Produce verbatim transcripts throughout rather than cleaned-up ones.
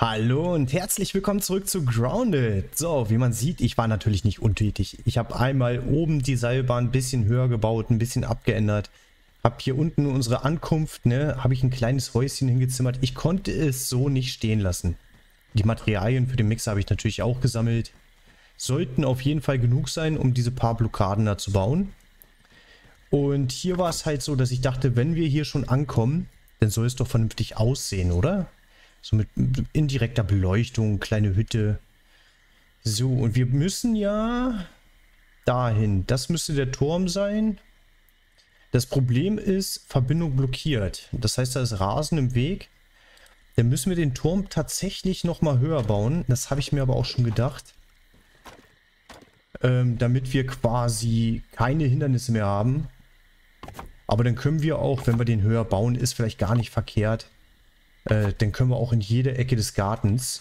Hallo und herzlich willkommen zurück zu Grounded. So, wie man sieht, ich war natürlich nicht untätig. Ich habe einmal oben die Seilbahn ein bisschen höher gebaut, ein bisschen abgeändert. Habe hier unten unsere Ankunft, ne, habe ich ein kleines Häuschen hingezimmert. Ich konnte es so nicht stehen lassen. Die Materialien für den Mixer habe ich natürlich auch gesammelt. Sollten auf jeden Fall genug sein, um diese paar Blockaden da zu bauen. Und hier war es halt so, dass ich dachte, wenn wir hier schon ankommen, dann soll es doch vernünftig aussehen, oder? So mit indirekter Beleuchtung, kleine Hütte. So, und wir müssen ja dahin. Das müsste der Turm sein. Das Problem ist, Verbindung blockiert. Das heißt, da ist Rasen im Weg. Dann müssen wir den Turm tatsächlich nochmal höher bauen. Das habe ich mir aber auch schon gedacht. Ähm, damit wir quasi keine Hindernisse mehr haben. Aber dann können wir auch, wenn wir den höher bauen, ist vielleicht gar nicht verkehrt. Äh, dann können wir auch in jede Ecke des Gartens,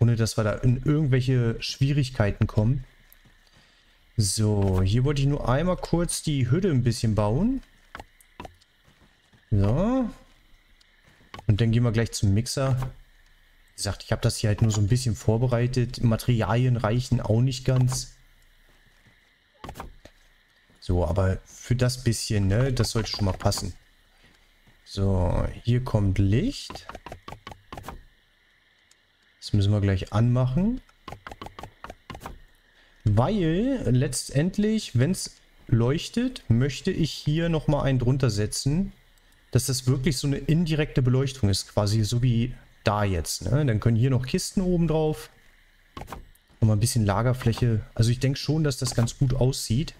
ohne dass wir da in irgendwelche Schwierigkeiten kommen. So, hier wollte ich nur einmal kurz die Hütte ein bisschen bauen. So. Und dann gehen wir gleich zum Mixer. Wie gesagt, ich habe das hier halt nur so ein bisschen vorbereitet. Materialien reichen auch nicht ganz. So, aber für das bisschen, ne, das sollte schon mal passen. So, hier kommt Licht. Das müssen wir gleich anmachen. Weil letztendlich, wenn es leuchtet, möchte ich hier nochmal einen drunter setzen, dass das wirklich so eine indirekte Beleuchtung ist. Quasi so wie da jetzt. Ne? Dann können hier noch Kisten oben drauf. Nochmal ein bisschen Lagerfläche. Also ich denke schon, dass das ganz gut aussieht.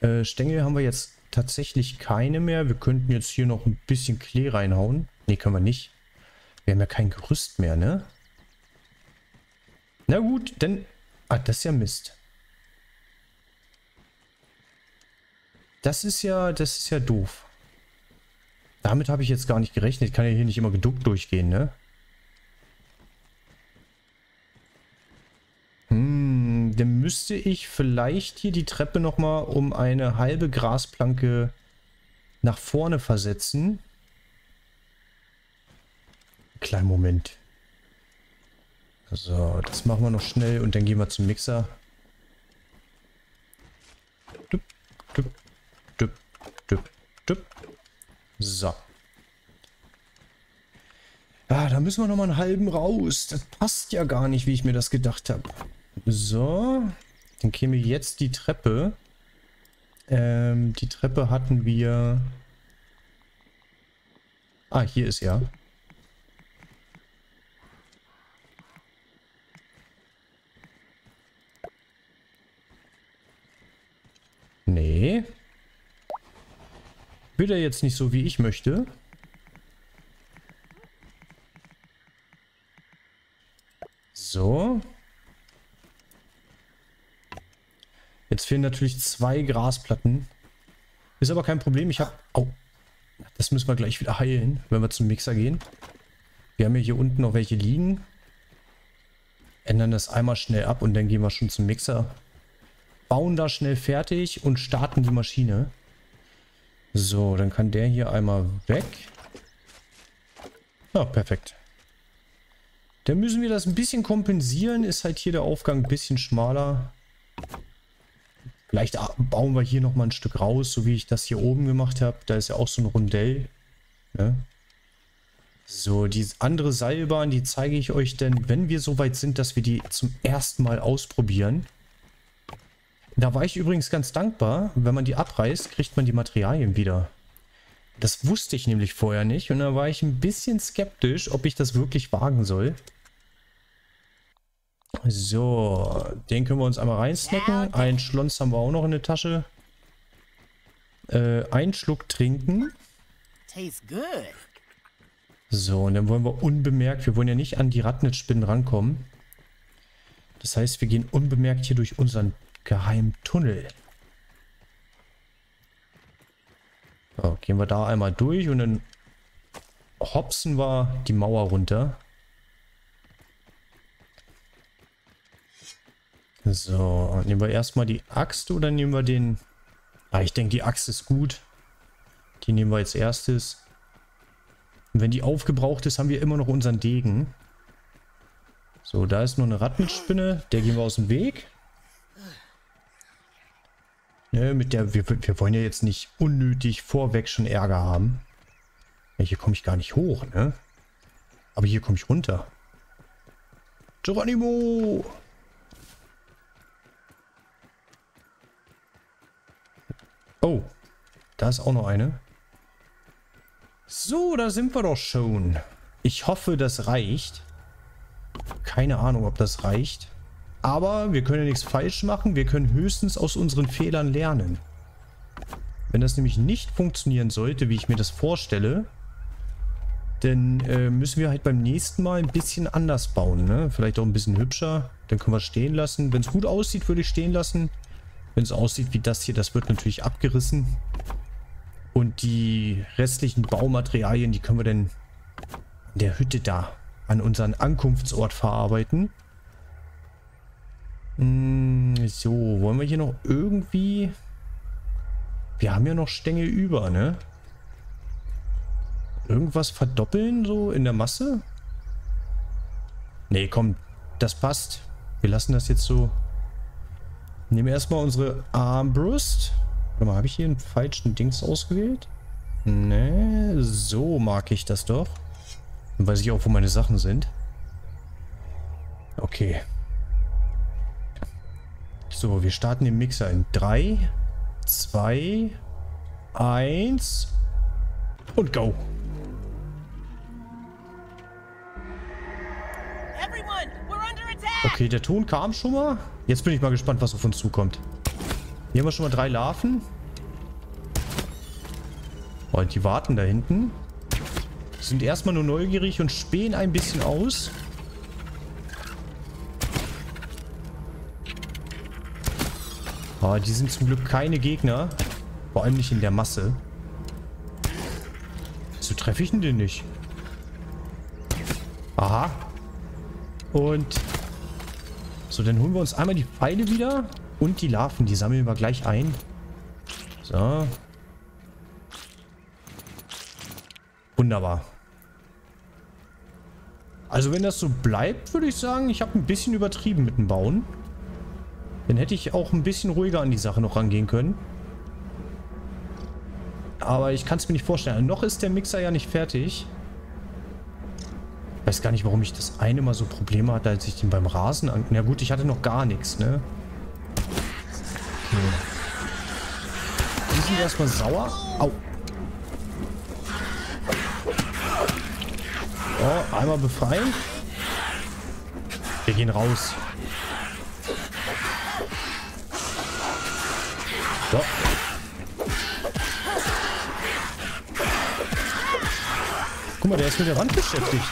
Äh, Stängel haben wir jetzt tatsächlich keine mehr. Wir könnten jetzt hier noch ein bisschen Klee reinhauen. Ne, können wir nicht. Wir haben ja kein Gerüst mehr, ne? Na gut, dann... Ah, das ist ja Mist. Das ist ja... Das ist ja doof. Damit habe ich jetzt gar nicht gerechnet. Ich kann ja hier nicht immer geduckt durchgehen, ne? Dann müsste ich vielleicht hier die Treppe nochmal um eine halbe Grasplanke nach vorne versetzen. Kleinen Moment. So, das machen wir noch schnell und dann gehen wir zum Mixer. Düpp, düpp, düpp, düpp, düpp. So. Ah, da müssen wir nochmal einen halben raus. Das passt ja gar nicht, wie ich mir das gedacht habe. So, dann käme jetzt die Treppe. Ähm, die Treppe hatten wir... Ah, hier ist ja. Nee. Will er jetzt nicht so, wie ich möchte. So. Jetzt fehlen natürlich zwei Grasplatten. Ist aber kein Problem. Ich habe... Oh, das müssen wir gleich wieder heilen, wenn wir zum Mixer gehen. Wir haben ja hier unten noch welche liegen. Ändern das einmal schnell ab und dann gehen wir schon zum Mixer. Bauen da schnell fertig und starten die Maschine. So, dann kann der hier einmal weg. Ja, perfekt. Dann müssen wir das ein bisschen kompensieren. Ist halt hier der Aufgang ein bisschen schmaler. Vielleicht bauen wir hier nochmal ein Stück raus, so wie ich das hier oben gemacht habe. Da ist ja auch so ein Rundell. Ne? So, die andere Seilbahn, die zeige ich euch denn, wenn wir so weit sind, dass wir die zum ersten Mal ausprobieren. Da war ich übrigens ganz dankbar. Wenn man die abreißt, kriegt man die Materialien wieder. Das wusste ich nämlich vorher nicht. Und da war ich ein bisschen skeptisch, ob ich das wirklich wagen soll. So, den können wir uns einmal reinsnacken. Ein Schlons haben wir auch noch in der Tasche. Äh, einen Schluck trinken. So, und dann wollen wir unbemerkt, wir wollen ja nicht an die Ratnitz-Spinnen rankommen. Das heißt, wir gehen unbemerkt hier durch unseren geheimen Tunnel. So, gehen wir da einmal durch und dann hopsen wir die Mauer runter. So, nehmen wir erstmal die Axt oder nehmen wir den... Ah, ich denke, die Axt ist gut. Die nehmen wir als erstes. Und wenn die aufgebraucht ist, haben wir immer noch unseren Degen. So, da ist noch eine Rattenspinne. Der gehen wir aus dem Weg. Ne, mit der, wir, wir wollen ja jetzt nicht unnötig vorweg schon Ärger haben. Ja, hier komme ich gar nicht hoch, ne? Aber hier komme ich runter. Geronimo! Oh, da ist auch noch eine. So, da sind wir doch schon. Ich hoffe, das reicht. Keine Ahnung, ob das reicht. Aber wir können ja nichts falsch machen. Wir können höchstens aus unseren Fehlern lernen. Wenn das nämlich nicht funktionieren sollte, wie ich mir das vorstelle, dann äh, müssen wir halt beim nächsten Mal ein bisschen anders bauen, ne? Vielleicht auch ein bisschen hübscher. Dann können wir stehen lassen. Wenn es gut aussieht, würde ich stehen lassen. Wenn es aussieht wie das hier, das wird natürlich abgerissen. Und die restlichen Baumaterialien, die können wir dann in der Hütte da an unseren Ankunftsort verarbeiten. Hm, so, wollen wir hier noch irgendwie... Wir haben ja noch Stängel über, ne? Irgendwas verdoppeln, so in der Masse? Nee, komm, das passt. Wir lassen das jetzt so. Nehmen erstmal unsere Armbrust. Warte mal, habe ich hier einen falschen Dings ausgewählt? Nee, so mag ich das doch. Dann weiß ich auch, wo meine Sachen sind. Okay. So, wir starten den Mixer in drei, zwei, eins und go. Okay, der Ton kam schon mal. Jetzt bin ich mal gespannt, was auf uns zukommt. Hier haben wir schon mal drei Larven. Oh, die warten da hinten. Sind erstmal nur neugierig und spähen ein bisschen aus. Oh, die sind zum Glück keine Gegner. Vor allem nicht in der Masse. Wieso treffe ich denn den nicht? Aha. Und... So, dann holen wir uns einmal die Pfeile wieder und die Larven, die sammeln wir gleich ein. So. Wunderbar. Also wenn das so bleibt, würde ich sagen, ich habe ein bisschen übertrieben mit dem Bauen. Dann hätte ich auch ein bisschen ruhiger an die Sache noch rangehen können. Aber ich kann es mir nicht vorstellen. Noch ist der Mixer ja nicht fertig. Ich weiß gar nicht, warum ich das eine Mal so Probleme hatte, als ich den beim Rasen an... Na gut, ich hatte noch gar nichts, ne? Okay. Die sind erstmal sauer. Au. Oh, einmal befreien. Wir gehen raus. So. Guck mal, der ist mit der Wand beschäftigt.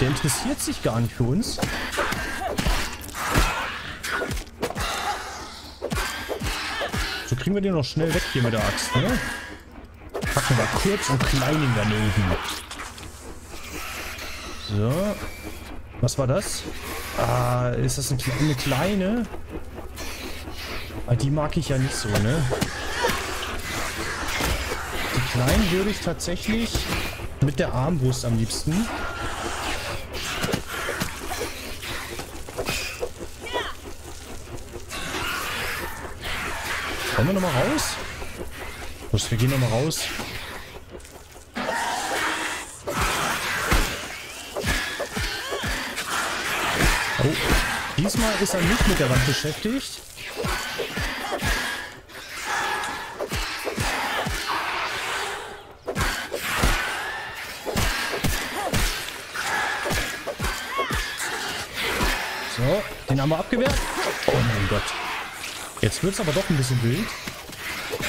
Der interessiert sich gar nicht für uns. So kriegen wir den noch schnell weg hier mit der Axt, ne? Packen wir mal kurz und klein ihn daneben. So. Was war das? Ah, ist das eine kleine? Ah, die mag ich ja nicht so, ne? Die kleinen würde ich tatsächlich mit der Armbrust am liebsten... Wollen wir nochmal raus? Los, wir gehen nochmal raus. Oh. Diesmal ist er nicht mit der Wand beschäftigt. So, den haben wir abgewehrt. Oh mein Gott. Jetzt wird es aber doch ein bisschen wild.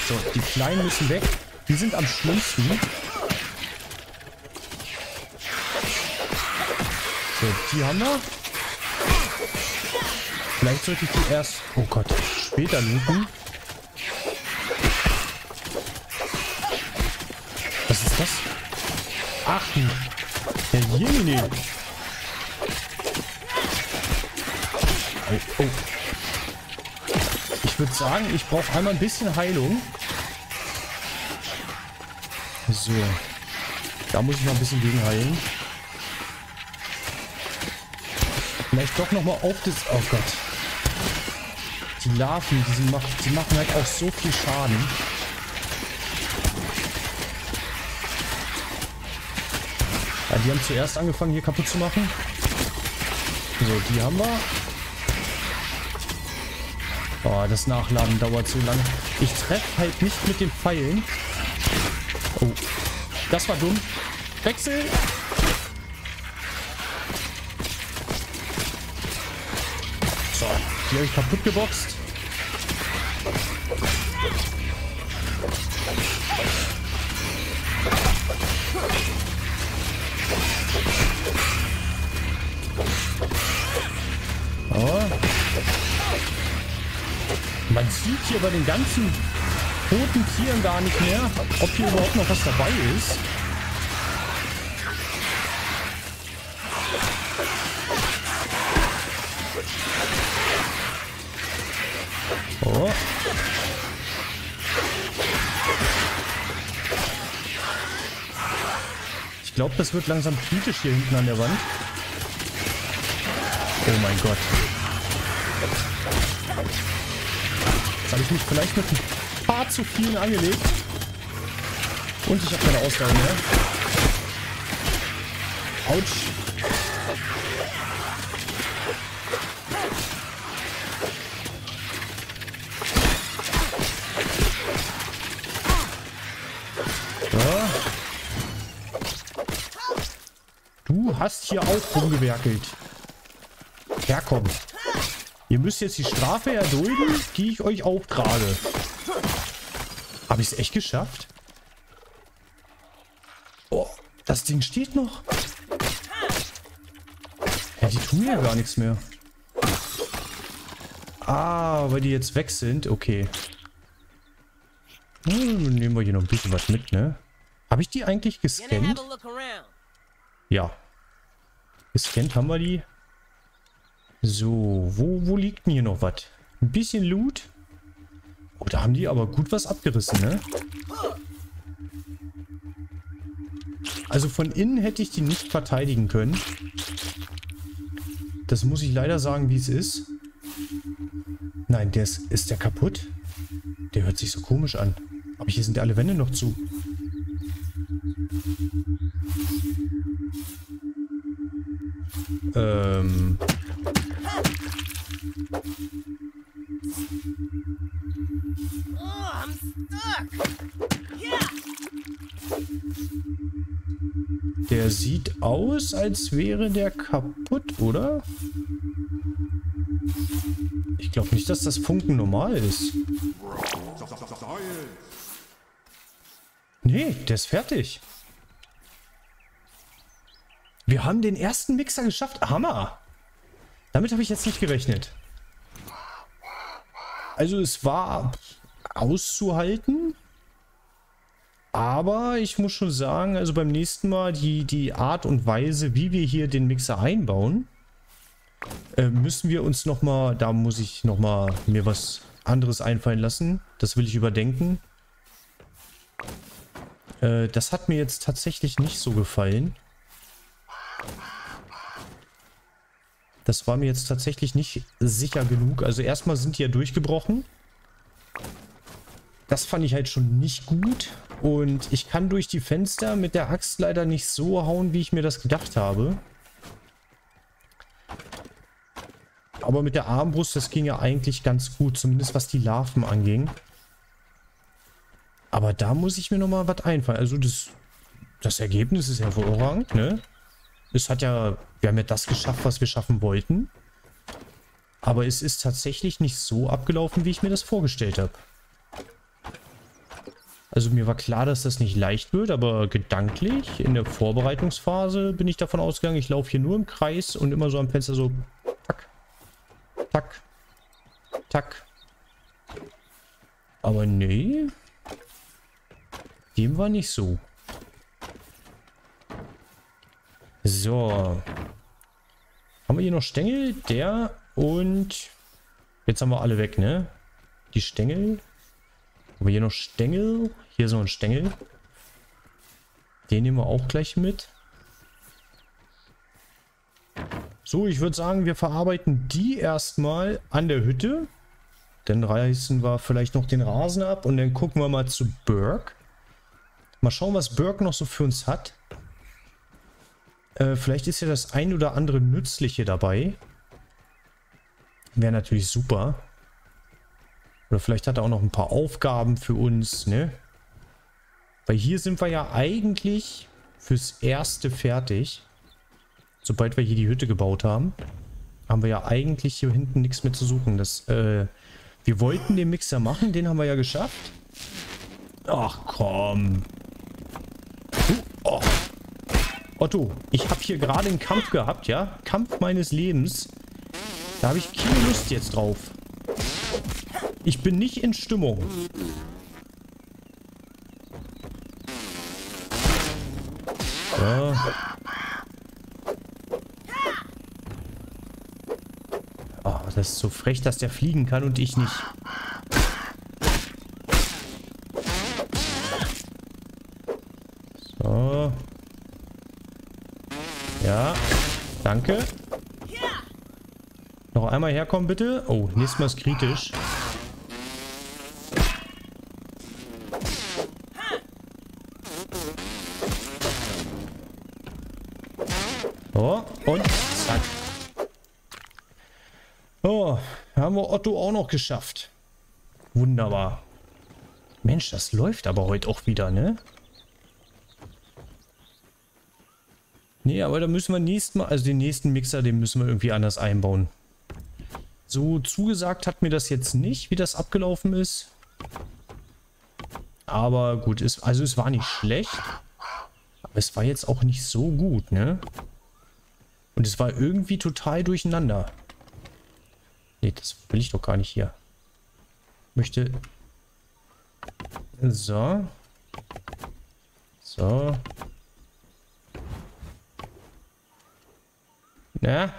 So, die Kleinen müssen weg. Die sind am schlimmsten. So, die haben wir. Vielleicht sollte ich die erst... Oh Gott, später looten. Was ist das? Ach, der Jemini. Oh, oh. Ich würde sagen, ich brauche einmal ein bisschen Heilung. So. Da muss ich noch ein bisschen gegen heilen. Vielleicht doch nochmal auf das... Oh Gott. Die Larven, die, sie macht, die machen halt auch so viel Schaden. Ja, die haben zuerst angefangen, hier kaputt zu machen. So, die haben wir. Oh, das Nachladen dauert so lange. Ich treffe halt nicht mit den Pfeilen. Oh, das war dumm. Wechsel! So, die habe ich kaputt geboxt. Oh. Man sieht hier bei den ganzen toten Tieren gar nicht mehr, ob hier überhaupt noch was dabei ist. Oh. Ich glaube, das wird langsam kritisch hier hinten an der Wand. Oh mein Gott. Jetzt habe ich mich vielleicht mit ein paar zu vielen angelegt. Und ich habe keine Ausdauer mehr. Autsch. Du hast hier auch rumgewerkelt. Herkomm. Ihr müsst jetzt die Strafe erdulden, die ich euch auftrage. Habe ich es echt geschafft? Oh, das Ding steht noch. Ja, die tun ja gar nichts mehr. Ah, weil die jetzt weg sind. Okay. Hm, nehmen wir hier noch ein bisschen was mit, ne? Habe ich die eigentlich gescannt? Ja. Gescannt haben wir die. So, wo, wo liegt denn hier noch was? Ein bisschen Loot. Oh, da haben die aber gut was abgerissen, ne? Also von innen hätte ich die nicht verteidigen können. Das muss ich leider sagen, wie es ist. Nein, der ist, ist der kaputt? Der hört sich so komisch an. Aber hier sind ja alle Wände noch zu. Ähm. Oh, I'm stuck. Yeah. Der sieht aus, als wäre der kaputt, oder? Ich glaube nicht, dass das Funken normal ist. Nee, der ist fertig. Wir haben den ersten Mixer geschafft. Hammer! Damit habe ich jetzt nicht gerechnet. Also es war auszuhalten. Aber ich muss schon sagen, also beim nächsten Mal die, die Art und Weise, wie wir hier den Mixer einbauen, äh, müssen wir uns nochmal, da muss ich nochmal mir was anderes einfallen lassen. Das will ich überdenken. Äh, das hat mir jetzt tatsächlich nicht so gefallen. Das war mir jetzt tatsächlich nicht sicher genug. Also erstmal sind die ja durchgebrochen. Das fand ich halt schon nicht gut. Und ich kann durch die Fenster mit der Axt leider nicht so hauen, wie ich mir das gedacht habe. Aber mit der Armbrust, das ging ja eigentlich ganz gut. Zumindest was die Larven anging. Aber da muss ich mir nochmal was einfallen. Also das, das Ergebnis ist hervorragend, ne? Es hat ja, wir haben ja das geschafft, was wir schaffen wollten. Aber es ist tatsächlich nicht so abgelaufen, wie ich mir das vorgestellt habe. Also mir war klar, dass das nicht leicht wird, aber gedanklich in der Vorbereitungsphase bin ich davon ausgegangen, ich laufe hier nur im Kreis und immer so am Fenster so tack, tack, tack. Aber nee, dem war nicht so. So. Haben wir hier noch Stängel? Der und... Jetzt haben wir alle weg, ne? Die Stängel. Haben wir hier noch Stängel? Hier ist noch ein Stängel. Den nehmen wir auch gleich mit. So, ich würde sagen, wir verarbeiten die erstmal an der Hütte. Dann reißen wir vielleicht noch den Rasen ab und dann gucken wir mal zu Burke. Mal schauen, was Burke noch so für uns hat. Äh, vielleicht ist ja das ein oder andere Nützliche dabei. Wäre natürlich super. Oder vielleicht hat er auch noch ein paar Aufgaben für uns, ne? Weil hier sind wir ja eigentlich fürs Erste fertig. Sobald wir hier die Hütte gebaut haben, haben wir ja eigentlich hier hinten nichts mehr zu suchen. Das, äh, wir wollten den Mixer machen, den haben wir ja geschafft. Ach komm. Oh. Otto, ich habe hier gerade einen Kampf gehabt, ja? Kampf meines Lebens. Da habe ich keine Lust jetzt drauf. Ich bin nicht in Stimmung. Ja. Oh, das ist so frech, dass der fliegen kann und ich nicht. So. Ja, danke. Noch einmal herkommen, bitte. Oh, nächstes Mal ist kritisch. So, und zack. So, haben wir Otto auch noch geschafft. Wunderbar. Mensch, das läuft aber heute auch wieder, ne? Nee, aber da müssen wir nächstes Mal, also den nächsten Mixer, den müssen wir irgendwie anders einbauen. So zugesagt hat mir das jetzt nicht, wie das abgelaufen ist. Aber gut, ist, also es war nicht schlecht. Aber es war jetzt auch nicht so gut, ne? Und es war irgendwie total durcheinander. Nee, das will ich doch gar nicht hier. Möchte... So. So. Na?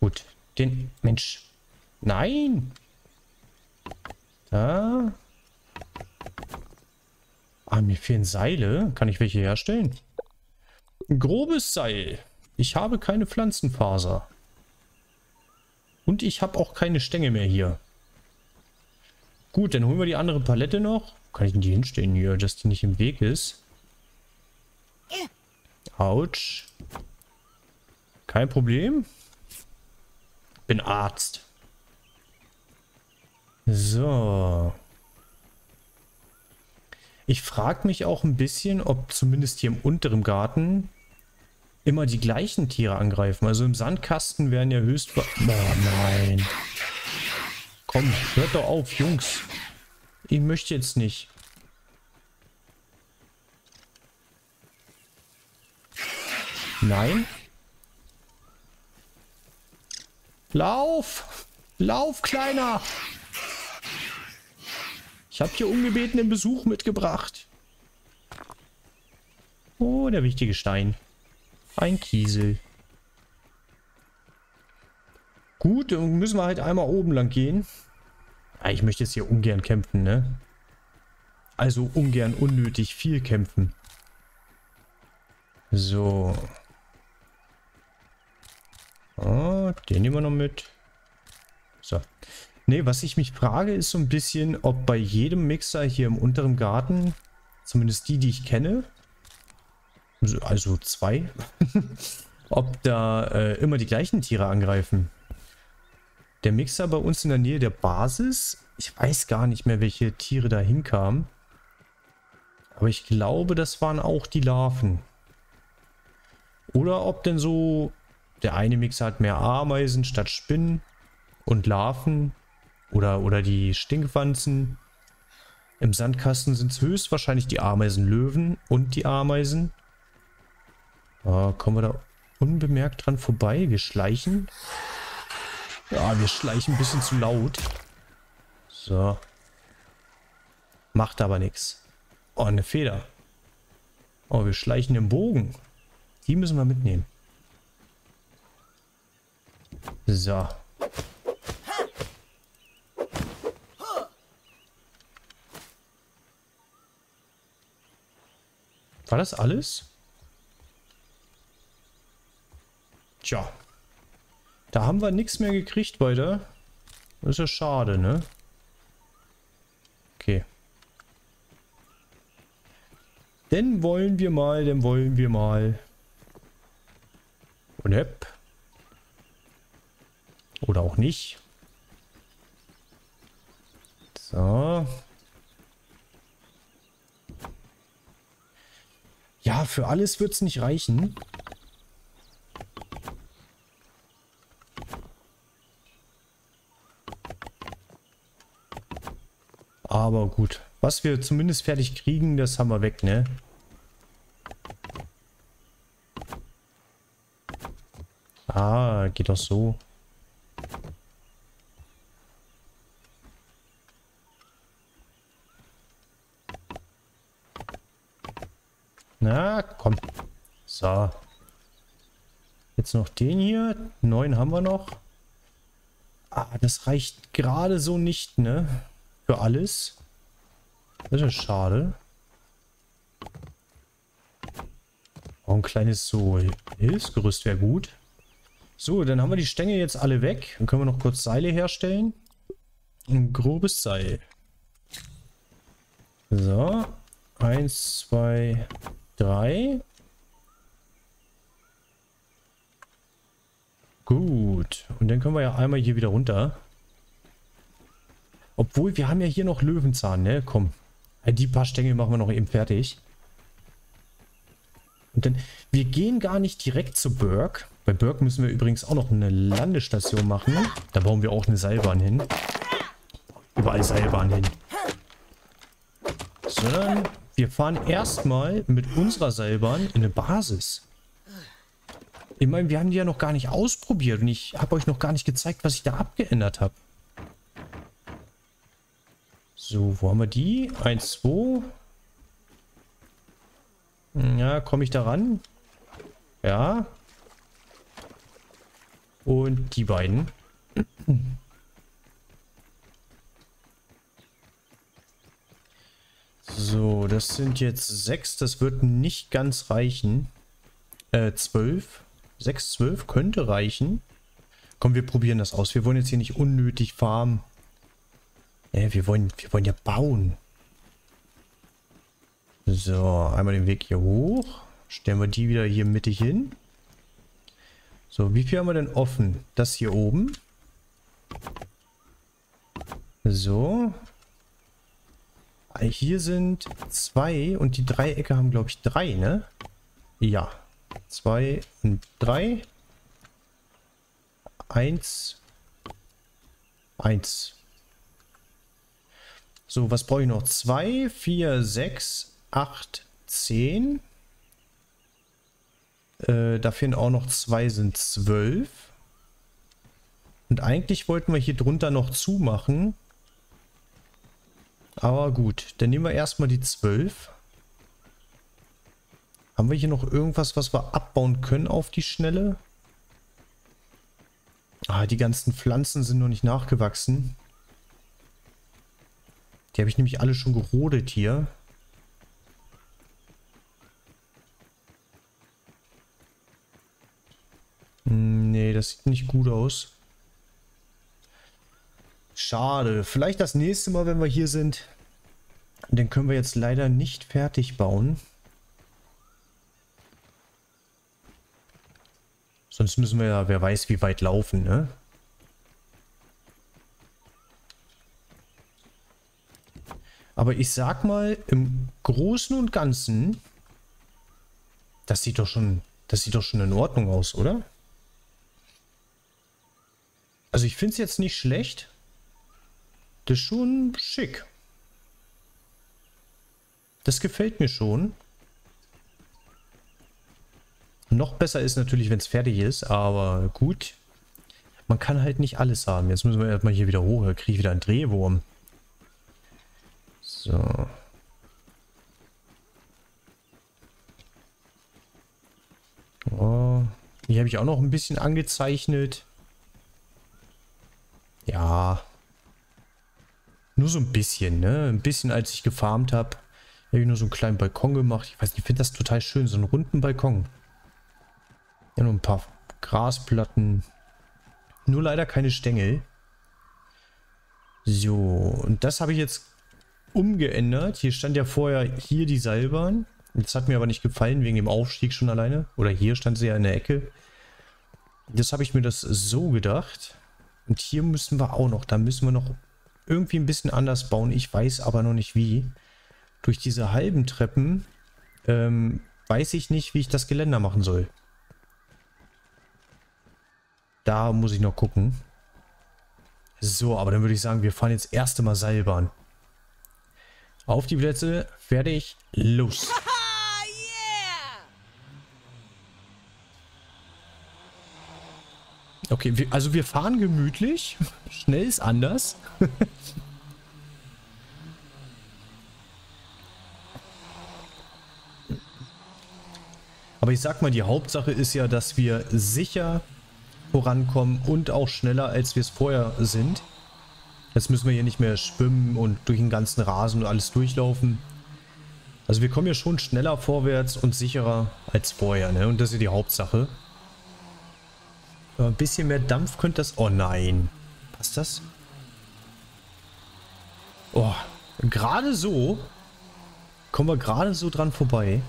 Gut. Den... Mensch. Nein! Da. Ah, mir fehlen Seile. Kann ich welche herstellen? Ein grobes Seil. Ich habe keine Pflanzenfaser. Und ich habe auch keine Stängel mehr hier. Gut, dann holen wir die andere Palette noch. Kann ich denn die hinstellen hier, dass die nicht im Weg ist? Autsch. Kein Problem. Bin Arzt. So. Ich frage mich auch ein bisschen, ob zumindest hier im unteren Garten immer die gleichen Tiere angreifen. Also im Sandkasten wären ja höchst... Oh nein. Komm, hört doch auf, Jungs. Ich möchte jetzt nicht. Nein. Lauf! Lauf, Kleiner! Ich habe hier ungebetenen Besuch mitgebracht. Oh, der wichtige Stein. Ein Kiesel. Gut, dann müssen wir halt einmal oben lang gehen. Ja, ich möchte jetzt hier ungern kämpfen, ne? Also ungern unnötig viel kämpfen. So. Oh, den nehmen wir noch mit. So. Ne, was ich mich frage, ist so ein bisschen, ob bei jedem Mixer hier im unteren Garten, zumindest die, die ich kenne, also zwei, ob da äh, immer die gleichen Tiere angreifen. Der Mixer bei uns in der Nähe der Basis, ich weiß gar nicht mehr, welche Tiere da hinkamen. Aber ich glaube, das waren auch die Larven. Oder ob denn so, der eine Mixer hat mehr Ameisen statt Spinnen und Larven oder, oder die Stinkwanzen. Im Sandkasten sind es höchstwahrscheinlich die Ameisenlöwen und die Ameisen. Ah, kommen wir da unbemerkt dran vorbei? Wir schleichen. Ja, wir schleichen ein bisschen zu laut. So. Macht aber nichts. Oh, eine Feder. Oh, wir schleichen im Bogen. Die müssen wir mitnehmen. So. War das alles? Tja. Da haben wir nichts mehr gekriegt weiter. Das ist ja schade, ne? Okay. Denn wollen wir mal, denn wollen wir mal. Und hepp. Oder auch nicht. So. Ja, für alles wird es nicht reichen. Aber gut. Was wir zumindest fertig kriegen, das haben wir weg, ne? Ah, geht doch so. Na, komm. So. Jetzt noch den hier. Neun haben wir noch. Ah, das reicht gerade so nicht, ne? Für alles. Das ist schade. Auch ein kleines so Hilfsgerüst wäre gut. So, dann haben wir die Stängel jetzt alle weg. Dann können wir noch kurz Seile herstellen. Ein grobes Seil. So. Eins, zwei... drei. Gut. Und dann können wir ja einmal hier wieder runter. Obwohl, wir haben ja hier noch Löwenzahn, ne? Komm. Die paar Stängel machen wir noch eben fertig. Und dann, wir gehen gar nicht direkt zu Burke. Bei Burke müssen wir übrigens auch noch eine Landestation machen. Da bauen wir auch eine Seilbahn hin. Überall Seilbahn hin. Sondern... wir fahren erstmal mit unserer Seilbahn in eine Basis. Ich meine, wir haben die ja noch gar nicht ausprobiert und ich habe euch noch gar nicht gezeigt, was ich da abgeändert habe. So, wo haben wir die? Eins, zwei. Ja, komme ich da ran? Ja. Und die beiden. So, das sind jetzt sechs. Das wird nicht ganz reichen. Äh, zwölf. Sechs, zwölf könnte reichen. Komm, wir probieren das aus. Wir wollen jetzt hier nicht unnötig farmen. Äh, wir wollen, wir wollen ja bauen. So, einmal den Weg hier hoch. Stellen wir die wieder hier mittig hin. So, wie viel haben wir denn offen? Das hier oben. So. Hier sind zwei und die Dreiecke haben, glaube ich, drei, ne? Ja. Zwei und drei. Eins. Eins. So, was brauche ich noch? Zwei, vier, sechs, acht, zehn. Äh, da fehlen auch noch zwei, sind zwölf. Und eigentlich wollten wir hier drunter noch zumachen. Aber gut, dann nehmen wir erstmal die zwölf. Haben wir hier noch irgendwas, was wir abbauen können auf die Schnelle? Ah, die ganzen Pflanzen sind noch nicht nachgewachsen. Die habe ich nämlich alle schon gerodet hier. Nee, das sieht nicht gut aus. Schade. Vielleicht das nächste Mal, wenn wir hier sind. Den können wir jetzt leider nicht fertig bauen. Sonst müssen wir ja, wer weiß, wie weit laufen, ne? Aber ich sag mal, im Großen und Ganzen, das sieht doch schon, das sieht doch schon in Ordnung aus, oder? Also ich finde es jetzt nicht schlecht. Das ist schon schick. Das gefällt mir schon. Noch besser ist natürlich, wenn es fertig ist, aber gut. Man kann halt nicht alles haben. Jetzt müssen wir erstmal hier wieder hoch. Da kriege ich wieder einen Drehwurm. So. Oh, hier habe ich auch noch ein bisschen angezeichnet. Ja. Nur so ein bisschen, ne? Ein bisschen, als ich gefarmt habe, habe ich nur so einen kleinen Balkon gemacht. Ich weiß nicht, ich finde das total schön, so einen runden Balkon. Ja, nur ein paar Grasplatten. Nur leider keine Stängel. So, und das habe ich jetzt umgeändert. Hier stand ja vorher hier die Seilbahn. Das hat mir aber nicht gefallen, wegen dem Aufstieg schon alleine. Oder hier stand sie ja in der Ecke. Das habe ich mir das so gedacht. Und hier müssen wir auch noch, da müssen wir noch irgendwie ein bisschen anders bauen. Ich weiß aber noch nicht wie. Durch diese halben Treppen ähm, weiß ich nicht, wie ich das Geländer machen soll. Da muss ich noch gucken. So, aber dann würde ich sagen, wir fahren jetzt erst einmal Seilbahn. Auf die Plätze, fertig, los. Okay, wir, also wir fahren gemütlich. Schnell ist anders. Aber ich sag mal, die Hauptsache ist ja, dass wir sicher vorankommen und auch schneller, als wir es vorher sind. Jetzt müssen wir hier nicht mehr schwimmen und durch den ganzen Rasen und alles durchlaufen. Also wir kommen ja schon schneller vorwärts und sicherer als vorher, ne? Und das ist ja die Hauptsache. Aber ein bisschen mehr Dampf könnte das... Oh nein. Passt das? Oh, gerade so. Kommen wir gerade so dran vorbei.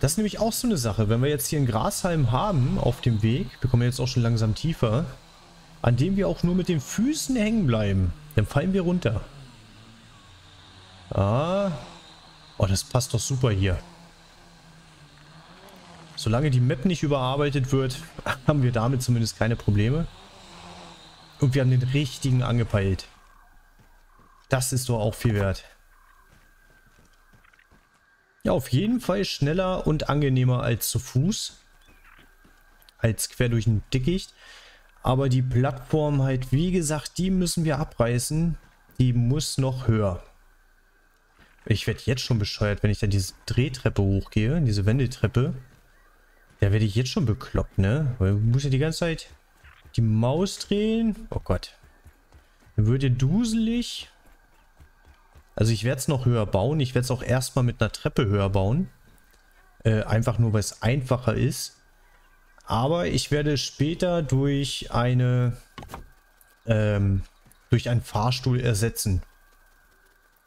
Das ist nämlich auch so eine Sache. Wenn wir jetzt hier einen Grashalm haben auf dem Weg, wir kommen jetzt auch schon langsam tiefer, an dem wir auch nur mit den Füßen hängen bleiben, dann fallen wir runter. Ah. Oh, das passt doch super hier. Solange die Map nicht überarbeitet wird, haben wir damit zumindest keine Probleme. Und wir haben den richtigen angepeilt. Das ist doch auch viel wert. Ja, auf jeden Fall schneller und angenehmer als zu Fuß. Als quer durch ein Dickicht. Aber die Plattform halt, wie gesagt, die müssen wir abreißen. Die muss noch höher. Ich werde jetzt schon bescheuert, wenn ich dann diese Drehtreppe hochgehe, diese Wendeltreppe. Da werde ich jetzt schon bekloppt, ne? Weil ich muss ja die ganze Zeit die Maus drehen. Oh Gott. Dann wird ihr duselig. Also ich werde es noch höher bauen. Ich werde es auch erstmal mit einer Treppe höher bauen. Äh, einfach nur, weil es einfacher ist. Aber ich werde später durch eine ähm, durch einen Fahrstuhl ersetzen.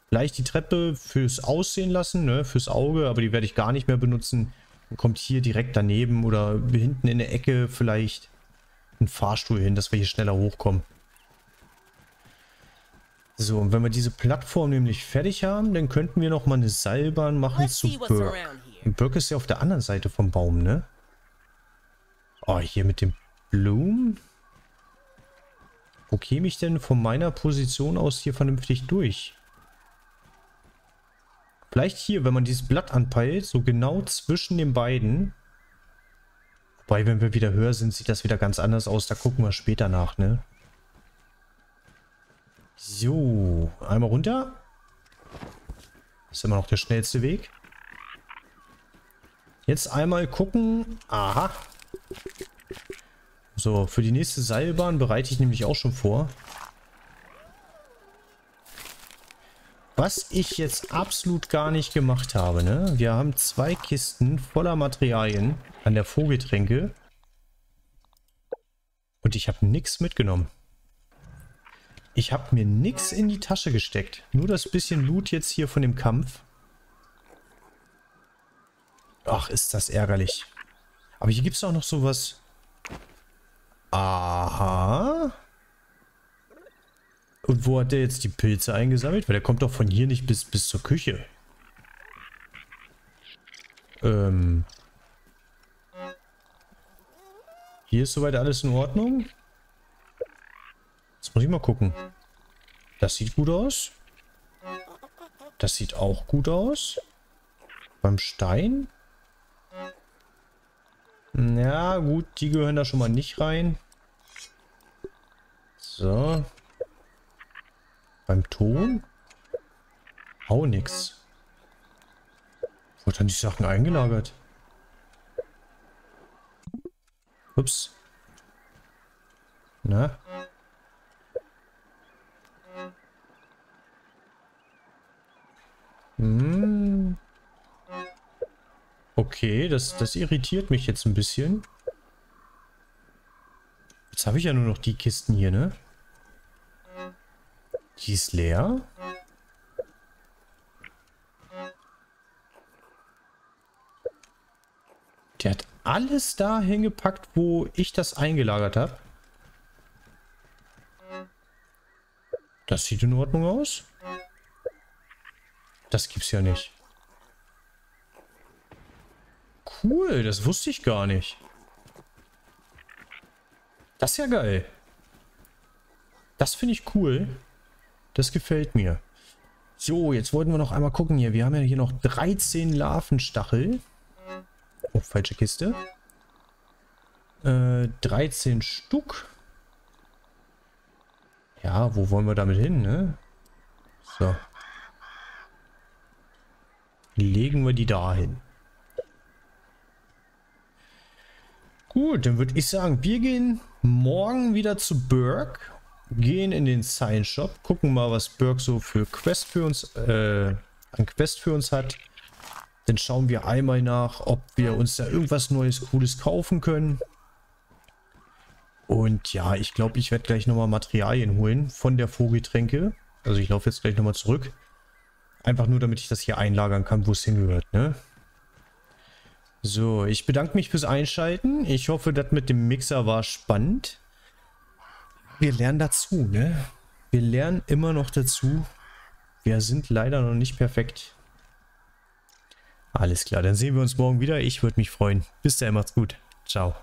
Vielleicht die Treppe fürs Aussehen lassen, ne, fürs Auge, aber die werde ich gar nicht mehr benutzen. Dann kommt hier direkt daneben oder hinten in der Ecke vielleicht ein Fahrstuhl hin, dass wir hier schneller hochkommen. So, und wenn wir diese Plattform nämlich fertig haben, dann könnten wir nochmal eine Seilbahn machen zu Birk. Birk ist ja auf der anderen Seite vom Baum, ne? Oh, hier mit dem Blumen. Wo käme ich denn von meiner Position aus hier vernünftig durch? Vielleicht hier, wenn man dieses Blatt anpeilt, so genau zwischen den beiden. Wobei, wenn wir wieder höher sind, sieht das wieder ganz anders aus. Da gucken wir später nach, ne? So, einmal runter. Ist immer noch der schnellste Weg. Jetzt einmal gucken. Aha. So, für die nächste Seilbahn bereite ich nämlich auch schon vor. Was ich jetzt absolut gar nicht gemacht habe, ne? Wir haben zwei Kisten voller Materialien an der Vogeltränke. Und ich habe nichts mitgenommen. Ich habe mir nichts in die Tasche gesteckt. Nur das bisschen Loot jetzt hier von dem Kampf. Ach, ist das ärgerlich. Aber hier gibt es auch noch sowas. Aha. Und wo hat der jetzt die Pilze eingesammelt? Weil der kommt doch von hier nicht bis, bis zur Küche. Ähm. Hier ist soweit alles in Ordnung. Jetzt muss ich mal gucken. Das sieht gut aus. Das sieht auch gut aus. Beim Stein. Na gut, die gehören da schon mal nicht rein. So. Beim Ton. Auch nix. Wo hat dann die Sachen eingelagert? Ups. Na? Okay, das, das irritiert mich jetzt ein bisschen. Jetzt habe ich ja nur noch die Kisten hier, ne? Die ist leer. Der hat alles da hingepackt, wo ich das eingelagert habe. Das sieht in Ordnung aus. Das gibt's ja nicht. Cool, das wusste ich gar nicht. Das ist ja geil. Das finde ich cool. Das gefällt mir. So, jetzt wollten wir noch einmal gucken hier. Wir haben ja hier noch dreizehn Larvenstachel. Oh, falsche Kiste. Äh, dreizehn Stück. Ja, wo wollen wir damit hin, ne? So. Legen wir die da hin. Gut, dann würde ich sagen, wir gehen morgen wieder zu Burke, gehen in den Science Shop, gucken mal, was Burke so für Quest für uns, äh, an Quest für uns hat. Dann schauen wir einmal nach, ob wir uns da irgendwas Neues, Cooles kaufen können. Und ja, ich glaube, ich werde gleich nochmal Materialien holen von der Vorgetränke. Also ich laufe jetzt gleich nochmal zurück. Einfach nur, damit ich das hier einlagern kann, wo es hingehört, ne? So, ich bedanke mich fürs Einschalten. Ich hoffe, das mit dem Mixer war spannend. Wir lernen dazu, ne? Wir lernen immer noch dazu. Wir sind leider noch nicht perfekt. Alles klar, dann sehen wir uns morgen wieder. Ich würde mich freuen. Bis dahin, macht's gut. Ciao.